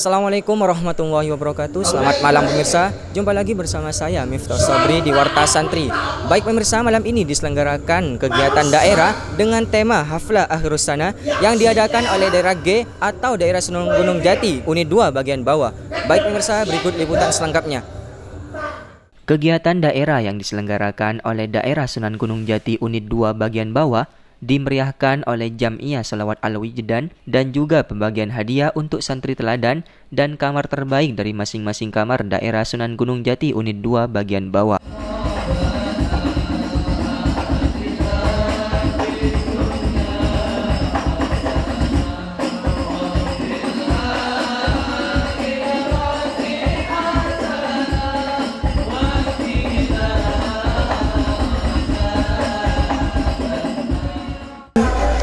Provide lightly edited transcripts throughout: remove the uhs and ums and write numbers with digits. Assalamualaikum warahmatullahi wabarakatuh. Selamat malam pemirsa. Jumpa lagi bersama saya Miftah Sabri di Warta Santri. Baik pemirsa, malam ini diselenggarakan kegiatan daerah dengan tema Haflah Akhirussanah yang diadakan oleh daerah G atau daerah Sunan Gunung Jati Unit 2 bagian bawah. Baik pemirsa, berikut liputan selengkapnya. Kegiatan daerah yang diselenggarakan oleh daerah Sunan Gunung Jati Unit 2 bagian bawah dimeriahkan oleh Jam'iyah Sholawat Al-Wijdan dan juga pembagian hadiah untuk santri teladan dan kamar terbaik dari masing-masing kamar daerah Sunan Gunung Jati Unit 2 bagian bawah.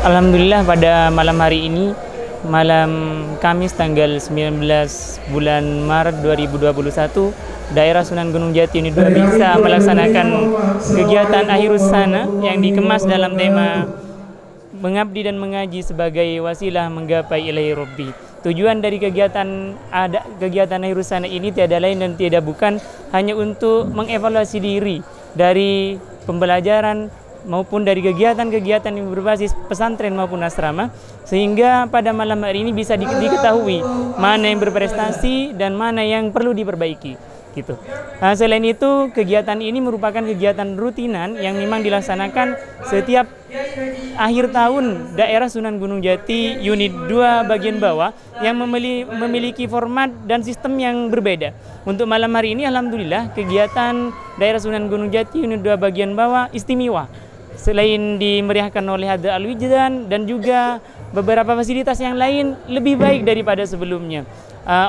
Alhamdulillah pada malam hari ini, malam Kamis tanggal 19 bulan Maret 2021, daerah Sunan Gunung Jati Unit 2 bisa melaksanakan kegiatan Akhirussanah yang dikemas dalam tema mengabdi dan mengaji sebagai wasilah menggapai ilahi Rabbi. Tujuan dari kegiatan Akhirussanah ini tiada lain dan tiada bukan hanya untuk mengevaluasi diri dari pembelajaran maupun dari kegiatan-kegiatan yang berbasis pesantren maupun asrama, sehingga pada malam hari ini bisa diketahui mana yang berprestasi dan mana yang perlu diperbaiki gitu. Nah, selain itu, kegiatan ini merupakan kegiatan rutinan yang memang dilaksanakan setiap akhir tahun daerah Sunan Gunung Jati Unit 2 bagian bawah yang memiliki format dan sistem yang berbeda. Untuk malam hari ini, alhamdulillah kegiatan daerah Sunan Gunung Jati Unit 2 bagian bawah istimewa. Selain dimeriahkan oleh Hadza Al-Wijdan dan juga beberapa fasilitas yang lain lebih baik daripada sebelumnya.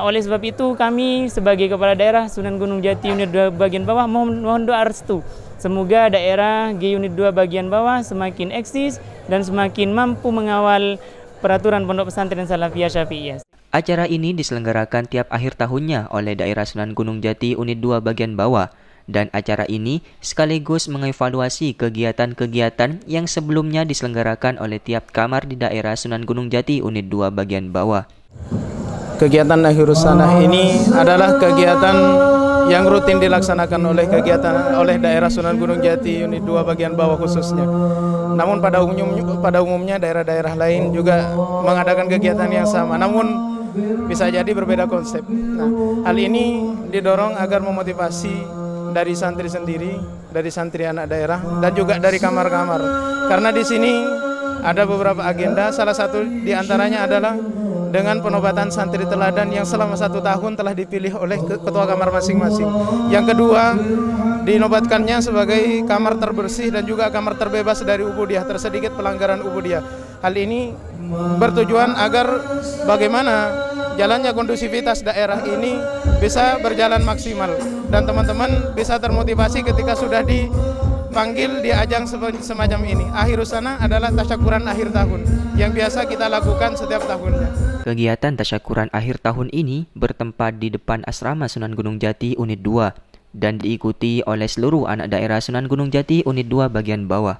Oleh sebab itu, kami sebagai Kepala Daerah Sunan Gunung Jati Unit 2 bagian bawah mohon doa restu. Semoga daerah G Unit 2 bagian bawah semakin eksis dan semakin mampu mengawal peraturan Pondok Pesantren Salafiyah Syafi'iyah. Acara ini diselenggarakan tiap akhir tahunnya oleh daerah Sunan Gunung Jati Unit 2 bagian bawah. Dan acara ini sekaligus mengevaluasi kegiatan-kegiatan yang sebelumnya diselenggarakan oleh tiap kamar di daerah Sunan Gunung Jati Unit 2 bagian bawah. Kegiatan Akhirussanah ini adalah kegiatan yang rutin dilaksanakan oleh daerah Sunan Gunung Jati Unit 2 bagian bawah khususnya. Namun pada umumnya daerah-daerah lain juga mengadakan kegiatan yang sama. Namun bisa jadi berbeda konsep. Nah, hal ini didorong agar memotivasi dari santri sendiri, dari santri anak daerah, dan juga dari kamar-kamar. Karena di sini ada beberapa agenda, salah satu diantaranya adalah dengan penobatan santri teladan yang selama 1 tahun telah dipilih oleh ketua kamar masing-masing. Yang kedua, dinobatkannya sebagai kamar terbersih dan juga kamar terbebas dari Ubudiah, tersedikit pelanggaran Ubudiah. Hal ini bertujuan agar bagaimana jalannya kondusivitas daerah ini bisa berjalan maksimal dan teman-teman bisa termotivasi ketika sudah dipanggil di ajang semacam ini. Akhirussanah adalah tasyakuran akhir tahun yang biasa kita lakukan setiap tahunnya. Kegiatan tasyakuran akhir tahun ini bertempat di depan asrama Sunan Gunung Jati Unit 2 dan diikuti oleh seluruh anak daerah Sunan Gunung Jati Unit 2 bagian bawah.